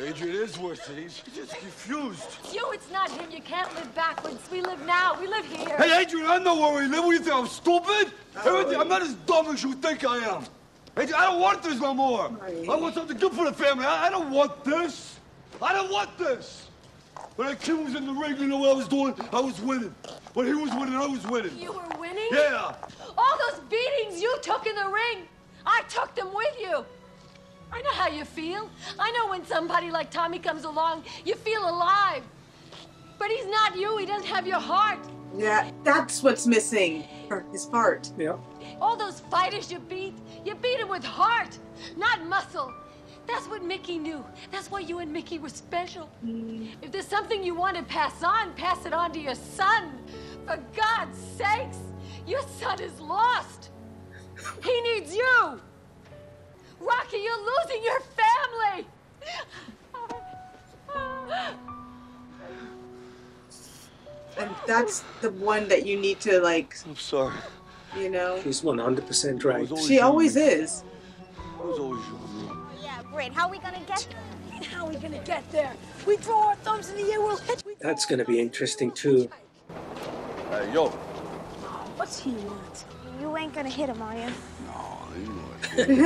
Adrian is worth it. He's just confused. It's you, it's not him. You can't live backwards. We live now. We live here. Hey, Adrian, I know where we live. What do you think? I'm stupid? Everything. I'm not as dumb as you think I am. Adrian, I don't want this no more. Right. I want something good for the family. I, I don't want this. I don't want this. When that kid was in the ring, you know what I was doing? I was winning. When he was winning, I was winning. You were winning? Yeah. All those beatings you took in the ring, I took them with you. I know how you feel. I know when somebody like Tommy comes along, you feel alive. But he's not you. He doesn't have your heart. Yeah, that's what's missing. His heart. Yeah. All those fighters you beat, you beat him with heart, not muscle. That's what Mickey knew. That's why you and Mickey were special. Mm. If there's something you want to pass on, pass it on to your son. For God's sakes, your son is lost. He needs you. Rocky, you're losing your family! And that's the one that you need to, like... I'm sorry. You know? She's one hundred percent right. Always she always me. is. I was always wrong. Yeah, great. How are we gonna get there? How are we gonna get there? We throw our thumbs in the air, we'll hit... We that's gonna be interesting, too. Hey, yo. What's he want? You ain't gonna hit him, are you? No. you know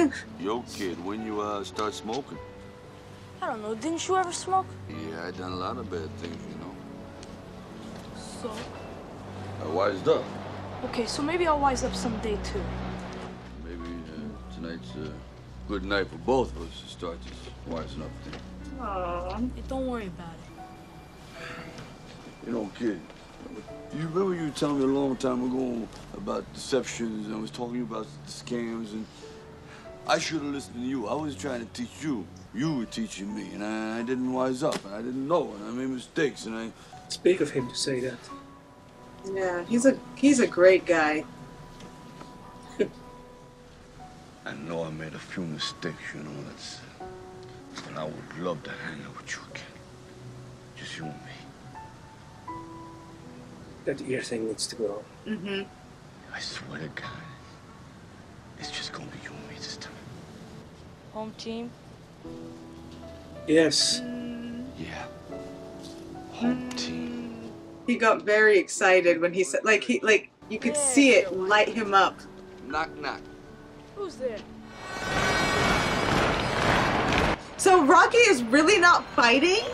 it. Yo, kid, when you uh, start smoking? I don't know. Didn't you ever smoke? Yeah, I done a lot of bad things, you know. So? I wised up. Okay, so maybe I'll wise up someday, too. Maybe uh, tonight's a good night for both of us to start this wising up thing. Aww. Hey, don't worry about it. You know, kid, you remember you telling me a long time ago about deceptions, and I was talking about scams, and I should have listened to you. I was trying to teach you. You were teaching me, and I, I didn't wise up, and I didn't know, and I made mistakes, and I... It's big of him to say that. Yeah, he's a, he's a great guy. I know I made a few mistakes, you know, that's... And I would love to hang out with you again. Just you and me. That ear thing needs to go on. Mm-hmm. I swear to God, it's just gonna be you and me this time. Home team? Yes. Mm. Yeah. Home mm. team. He got very excited when he said, like, he, like, you could yeah, see it light him up. Knock, knock. Who's there? So Rocky is really not fighting?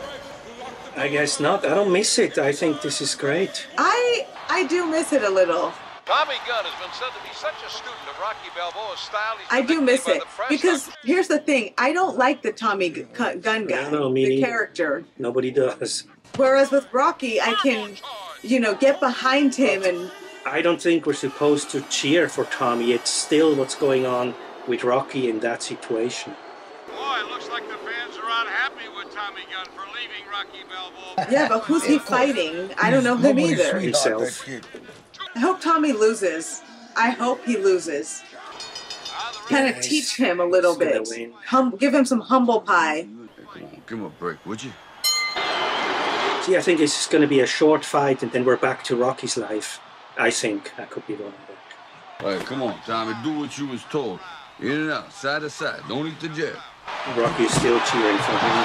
I guess not. I don't miss it. I think this is great. I I do miss it a little. Tommy Gunn has been said to be such a student of Rocky Balboa's style. He's I do miss it because here's the thing. I don't like the Tommy Gunn guy, know, the neither. character. Nobody does. Whereas with Rocky, I can, you know, get behind him and. I don't think we're supposed to cheer for Tommy. It's still what's going on with Rocky in that situation. Boy, looks like the fans are unhappy with Tommy Gunn for leaving Rocky Balboa. Yeah, but who's he fighting? I don't know him either. Himself. I hope Tommy loses. I hope he loses. Kind of teach him a little bit. Hum give him some humble pie. Give him a break, would you? See, I think this is going to be a short fight, and then we're back to Rocky's life. I think I could be wrong. All right, come on, Tommy. Do what you was told. In and out, side to side. Don't eat the jab. Rocky's still cheering for him.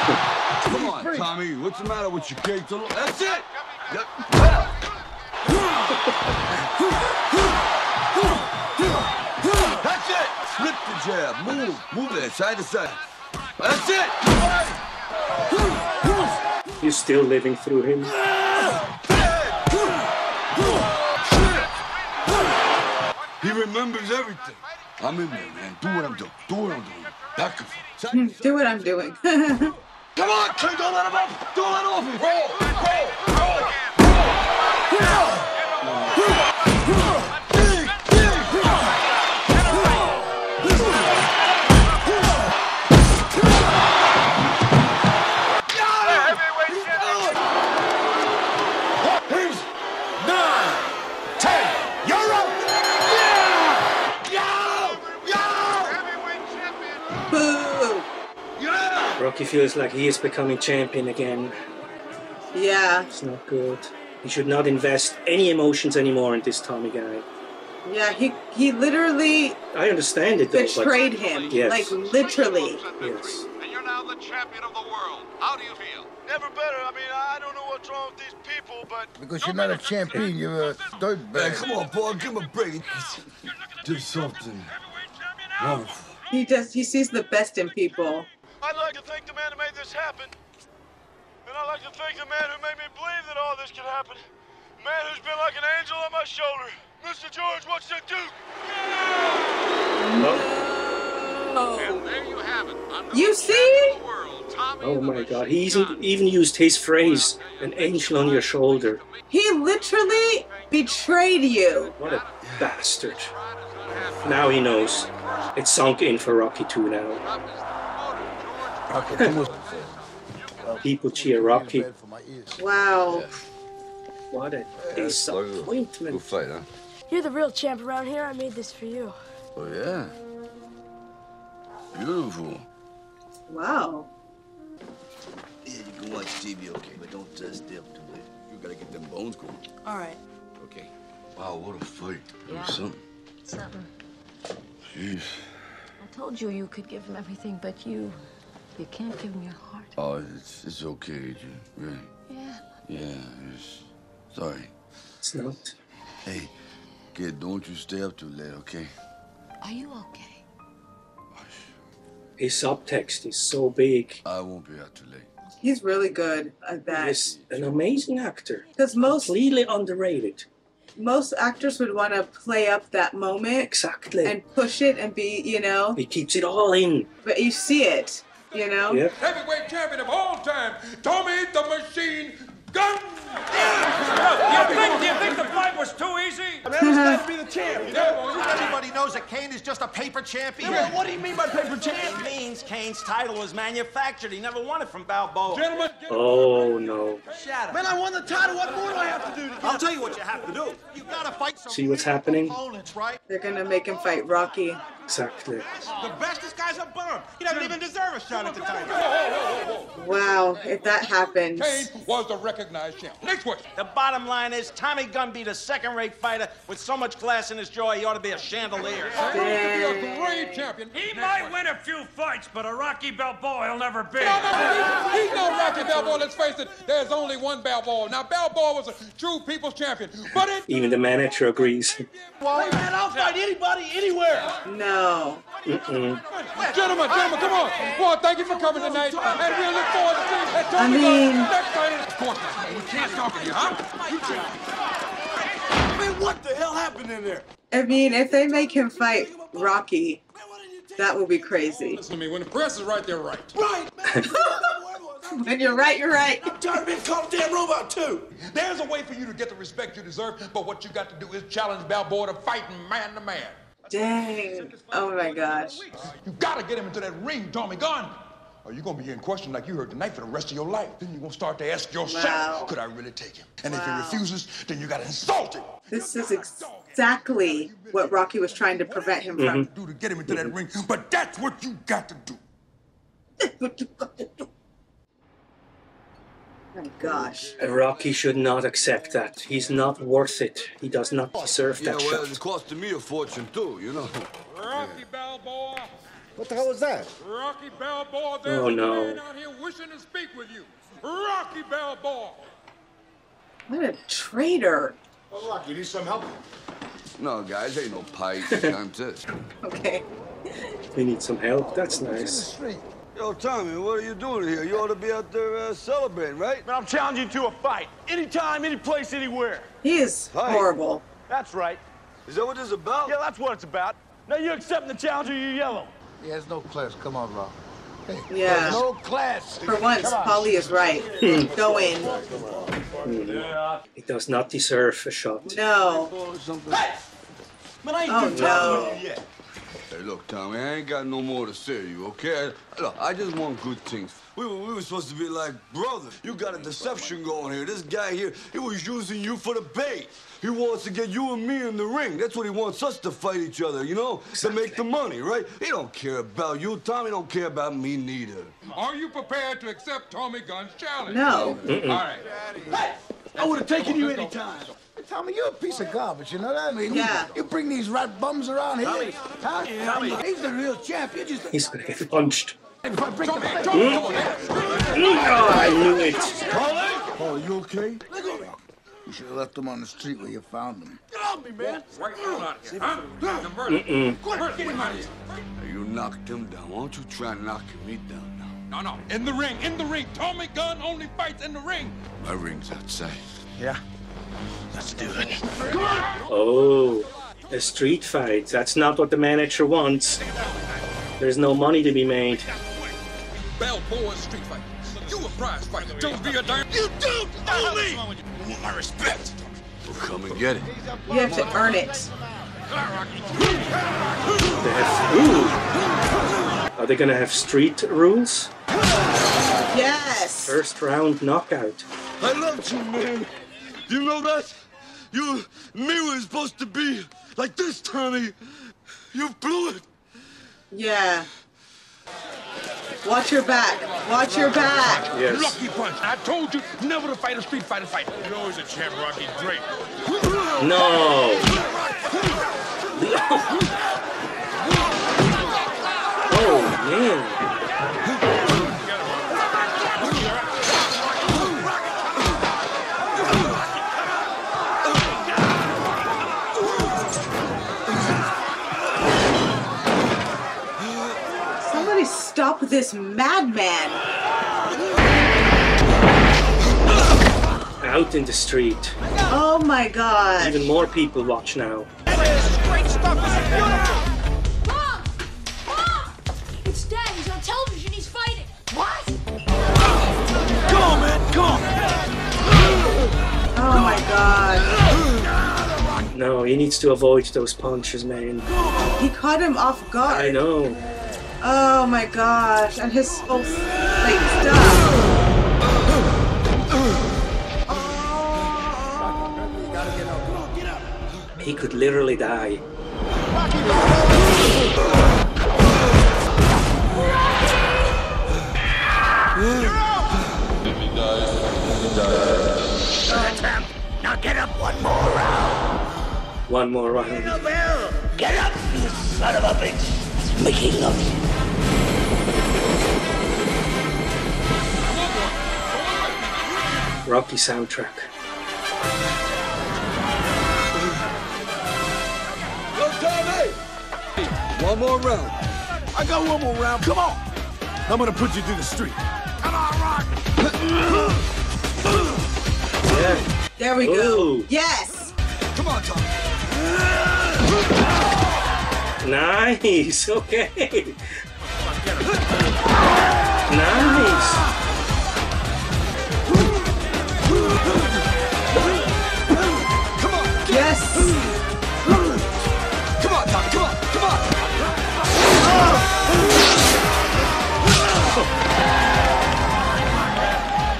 Come on, Tommy. What's the matter with your cake? That's it! That's it! Flip the jab. Move. Move that side to side. That's it! You're still living through him. He remembers everything. I'm in there, man. Do what I'm doing. Do what I'm doing. Back up. Do what I'm doing. Come on, kid. Don't let him up. Don't let him off me. Roll, roll, roll, roll. He's nine, ten. You're up. Rocky feels like he is becoming champion again. Yeah. It's not good. He should not invest any emotions anymore in this Tommy guy. Yeah, he he literally... I understand it, though. Betrayed but, him. Yes. Like, literally. Yes. And you're now the champion of the world. How do you feel? Never better. I mean, I don't know what's wrong with these people, but... Because you're not a champion, you're a dirtbag. Come on, Paul, give him a break. Do something. Wonderful. He does. He sees the best in people. I'd like to thank the man who made this happen. And I'd like to thank the man who made me believe that all this could happen. The man who's been like an angel on my shoulder. Mister George Washington Duke. Yeah! No. And there you have it. You see? World, oh my God. He even, even used his phrase, an angel on your shoulder. He literally betrayed you. What a bastard. Now he knows. It's sunk in for Rocky two now. People cheer Rocky. Wow. Yeah. What a disappointment. Good fight, huh? You're the real champ around here. I made this for you. Oh, yeah. Beautiful. Wow. Yeah, you can watch T V, okay, but don't just stay up too late. You gotta get them bones going. All right. Okay. Wow, what a fight. Yeah. That was something. Something. Jeez. I told you you could give him everything, but you... You can't give him your heart. Oh, it's, it's okay, Adrian. Really? Yeah. Yeah, it's... Sorry. It's not. Hey, kid, don't you stay up too late, okay? Are you okay? his subtext is so big. I won't be out too late. He's really good at that. He's an amazing actor. Because most completely underrated. Most actors would want to play up that moment. Exactly. And push it and be, you know. He keeps it all in. But you see it, you know. Yep. Heavyweight champion of all time, Tommy the Machine Gunn. Yeah. Do, you think, do you think the fight was too easy? I mean, he's got to be the champ. Yeah. Everybody knows that Kane is just a paper champion. Yeah. What do you mean by paper champion? It means Kane's title was manufactured. He never won it from Balboa. Gentlemen, oh, no. Shut up. Man, I won the title. What more do I have to do? To I'll tell you what you have to do. You got to fight some. See what's happening? Right? They're going to make him fight Rocky. Exactly. The bestest guy's a bum. He doesn't even deserve a shot at the title. Wow, if that happens. Kane was the recognized champ. Next question. The bottom line is Tommy Gunn beat a second-rate fighter with so much class in his jaw, he ought to be a chandelier. Dang. He ought to be a great champion. He Next might one. win a few fights, but a Rocky Balboa he'll never be. No, he's no Rocky Balboa. Let's face it, there's only one Balboa. Now, Balboa was a true people's champion, but it... Even the manager agrees. Hey, man, I'll fight anybody, anywhere. No. No. Mm-mm. Gentlemen, gentlemen, come on. Well, thank you for coming tonight. And we look forward to seeing you. I mean... Next time. We can't talk to you, huh? You can't. I mean, what the hell happened in there? I mean, if they make him fight Rocky, that will be crazy. Listen to me. When the press is right, they're right. Right, man. When you're right, you're right. I'm tired of being called a damn robot, too. There's a way for you to get the respect you deserve, but what you got to do is challenge Balboa to fighting man to man. Dang. Oh, my gosh. You got to get him into that ring, Tommy Gunn. Or you're going to be in question like you heard tonight for the rest of your life. Then you're going to start to ask yourself, wow. Could I really take him? And wow. If he refuses, then you got to insult him. This is exactly what Rocky was trying to prevent him mm-hmm. from. Do to get him into that ring, but that's what you got to do. That's what you got to do. Oh my gosh. Rocky should not accept that. He's not worth it. He does not deserve that shot. Yeah, well, shot. It cost me a fortune too, you know. Rocky Balboa. What the hell was that? Rocky Balboa, there's oh, no. a man out here wishing to speak with you. Rocky Balboa. What a traitor. Well, Rocky, you need some help? No, guys, ain't no pipes. I'm just... Okay. We need some help. That's nice. Yo, Tommy, what are you doing here? You ought to be out there uh, celebrating, right? Man, I'm challenging you to a fight. Anytime, any place, anywhere. He is fight. horrible. That's right. Is that what this is about? Yeah, that's what it's about. Now you accepting the challenge or you yellow? He has no class. Come on, Rob. Hey, yeah. No class. For once, Paulie is right. Go in. Mm. It does not deserve a shot. No. Hey! Man, I ain't oh, no. You yet. Hey, look, Tommy, I ain't got no more to say to you, okay? I, look, I just want good things. We were, we were supposed to be like brothers. You got a deception going here. This guy here, he was using you for the bait. He wants to get you and me in the ring. That's what he wants us to fight each other, you know? Exactly. To make the money, right? He don't care about you, Tommy. Don't care about me neither. Are you prepared to accept Tommy Gunn's challenge? No. Mm-mm. All right. Hey, I would have taken you any time. Tommy, you're a piece of garbage, you know that? I mean, yeah. You bring these rat bums around here. Tommy, huh? Tommy. He's the real champ. You're just... He's going to get punched. If I break Tommy, the Tommy, mm. Tommy. Oh, I knew it. Paulie? Oh, you okay? Look at me. You should have left him on the street where you found him. Get off me, man. Right out of here, huh? Mm-mm. Go ahead, get him out of here. You knocked him down. Why don't you try and knock me down now? No, no. In the ring, in the ring. Tommy Gunn only fights in the ring. My ring's outside. Yeah. Let's do it. Come on! Oh, a street fight. That's not what the manager wants. There's no money to be made. Balboa's street fight. You a prize fighter. Don't be a dime. You don't know me! You want my respect. Well, come and get it. You have to earn it. They have, ooh. Are they going to have street rules? Yes! First round knockout. I loved you, man. You know that? You and me were supposed to be like this, Tommy. You blew it. Yeah. Watch your back. Watch your back. Yes. Lucky punch. I told you never to fight a street fighter fight. You're always a champ, Rocky. Great. No. Oh, man. this madman. Out in the street. Oh my god. Even more people watch now. Great stuff. Mom! Mom! It's Dad. He's on television. He's fighting. What? Come on, man. Come on. Oh my god. No, he needs to avoid those punches, man. He caught him off guard. I know. Oh my gosh. And his whole like stuff. He could literally die. Rocky, if he dies, he dies. Good attempt. Now get up one more round. One more round. Get up, Bill. Get up, you son of a bitch. It's making love. Rocky soundtrack. One more round. I got one more round. Come on. I'm gonna put you through the street. Come on, Rock. Yeah. There we Ooh. go. Yes. Come on, Tom. Nice. Okay. Nice. Come on. Yes.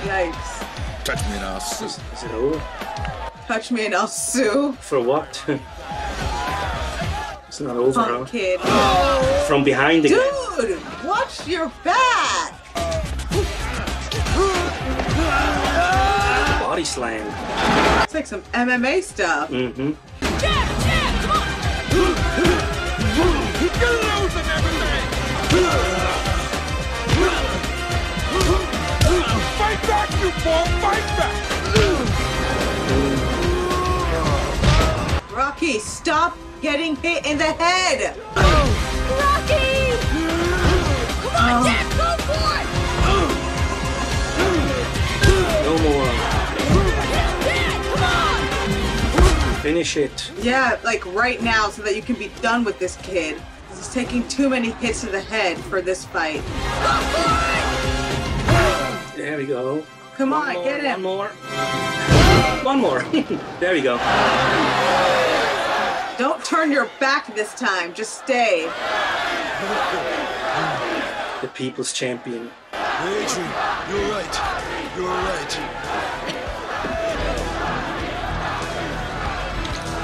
Yikes. Touch me and I'll sue. Is, is it over? Touch me and I'll sue. For what? It's not over, huh? Kid. Oh. From behind again. Dude, watch your back! Body slam. It's like some M M A stuff. Mm-hmm. Fight back, you fool! Fight back! Rocky, stop getting hit in the head! Rocky! Come on, Dad, go for it! No more. Dad, come on! Finish it. Yeah, like right now, so that you can be done with this kid. He's taking too many hits to the head for this fight. There we go. Come on, get him. One more. One more. There we go. Don't turn your back this time. Just stay. The people's champion. Adrian, you're right. You're right.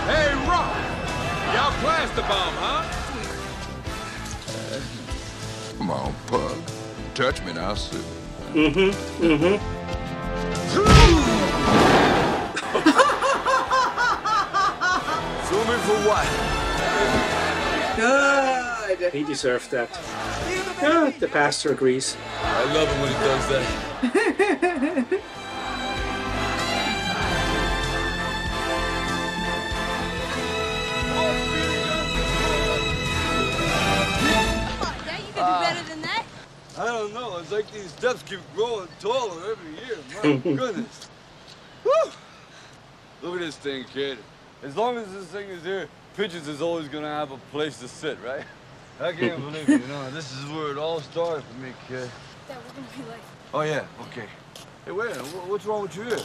Hey, Rock. Y'all blast the bomb, huh? Come on, pug. Touch me and I'll sue. Mm-hmm. Mm-hmm. Sue me for what? Good. He deserved that. Ah, the pastor agrees. I love him when he does that. Better than that? I don't know. It's like these steps keep growing taller every year. My goodness. Woo! Look at this thing, kid. As long as this thing is here, pigeons is always going to have a place to sit, right? I can't believe it. You know, this is where it all started for me, kid. That was going to be like... Oh, yeah. Okay. Hey, wait. What's wrong with you here?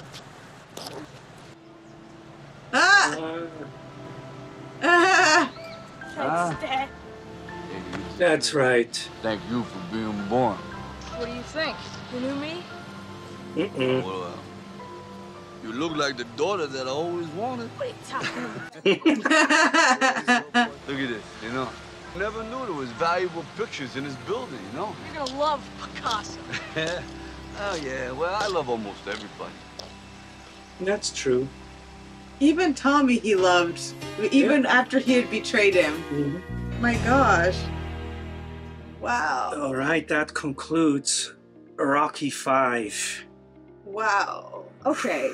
Ah! Uh, ah! Thanks, Dad. That's right. Thank you for being born. What do you think? You knew me? Mm-mm. Well, uh, you look like the daughter that I always wanted. What are you talking about? Look at this, you know. I never knew there was valuable pictures in this building, you know? You're gonna love Picasso. Oh, yeah. Well, I love almost everybody. That's true. Even Tommy he loved, even yeah. after he had betrayed him. Mm-hmm. My gosh. Wow. All right, that concludes Rocky five. Wow. Okay.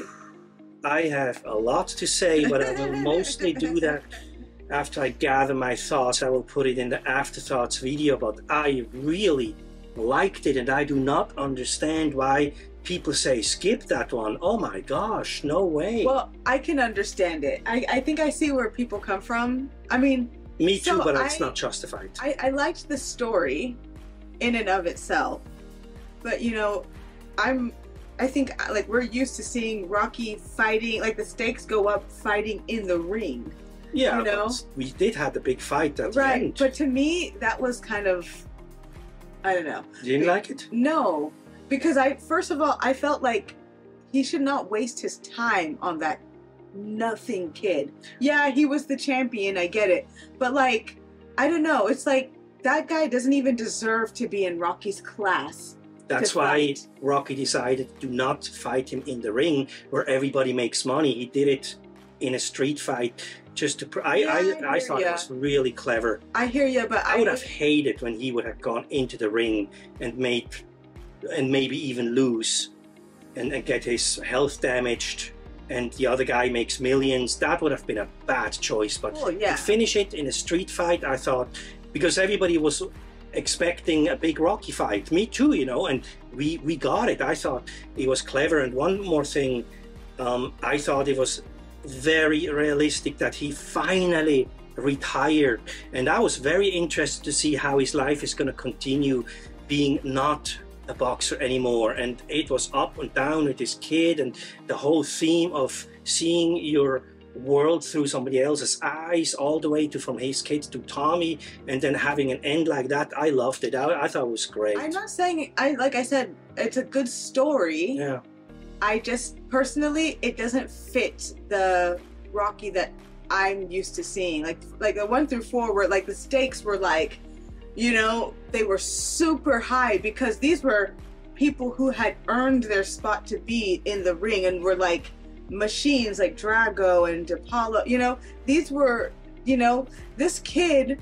I have a lot to say, but I will mostly do that after I gather my thoughts. I will put it in the afterthoughts video, but I really liked it, and I do not understand why people say skip that one. Oh my gosh, no way. Well, I can understand it. I, I think I see where people come from. I mean, me too, so but I, it's not justified. I, I liked the story in and of itself, but you know, I'm I think like we're used to seeing Rocky fighting, like the stakes go up fighting in the ring. Yeah, you know? But we did have the big fight at right, the end. But to me, that was kind of, I don't know. You didn't like it? No, because I, first of all, I felt like he should not waste his time on that nothing kid. Yeah, he was the champion, I get it. But like, I don't know, it's like that guy doesn't even deserve to be in Rocky's class. That's why Rocky decided to not fight him in the ring where everybody makes money. He did it in a street fight. Just to, pr I, yeah, I, I, I thought ya. It was really clever. I hear you, but I, I would have hated when he would have gone into the ring and made, and maybe even lose, and, and get his health damaged, and the other guy makes millions. That would have been a bad choice. But oh, yeah. to finish it in a street fight, I thought, because everybody was expecting a big Rocky fight. Me too, you know, and we, we got it. I thought it was clever. And one more thing, um, I thought it was very realistic that he finally retired, and I was very interested to see how his life is going to continue being not a boxer anymore. And it was up and down with his kid, and the whole theme of seeing your world through somebody else's eyes, all the way to from his kid to Tommy, and then having an end like that. I loved it. I, I thought it was great. I'm not saying I like I said it's a good story. Yeah, I just personally, it doesn't fit the Rocky that I'm used to seeing. Like, like the one through four were like the stakes were like, you know, they were super high because these were people who had earned their spot to be in the ring and were like machines, like Drago and Apollo. You know, these were, you know, this kid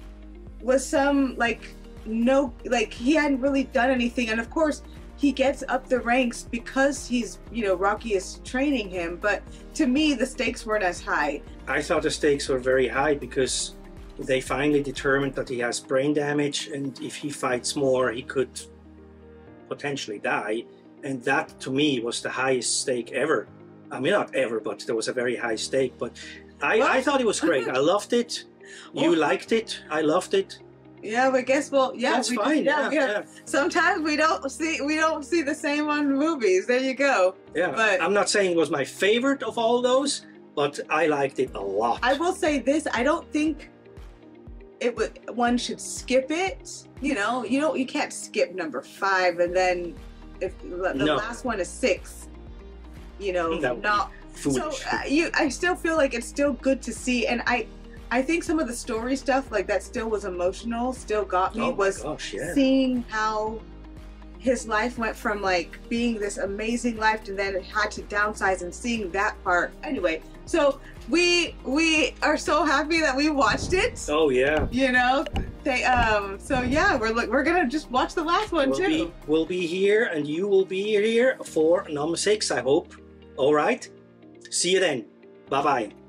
was some like no, like he hadn't really done anything, and of course. He gets up the ranks because he's, you know, Rocky is training him. But to me, the stakes weren't as high. I thought the stakes were very high because they finally determined that he has brain damage, and if he fights more, he could potentially die. And that, to me, was the highest stake ever. I mean, not ever, but there was a very high stake. But I, well, I thought it was great. I loved it. You well, liked it. I loved it. Yeah, but guess well, yeah, that's we fine. Yeah, yeah, yeah. Sometimes we don't see we don't see the same on movies. There you go. Yeah, but I'm not saying it was my favorite of all those, but I liked it a lot. I will say this: I don't think it would. One should skip it. You know, you know, you can't skip number five, and then if the no. last one is six, you know, that not foolish. So uh, you, I still feel like it's still good to see, and I. I think some of the story stuff, like that still was emotional, still got me, oh was gosh, yeah. seeing how his life went from like being this amazing life to then it had to downsize, and seeing that part. Anyway, so we we are so happy that we watched it. Oh yeah. You know, they um so yeah, we're look we're gonna just watch the last one we'll too. Be, we'll be here and you will be here for number six, I hope. All right. See you then. Bye bye.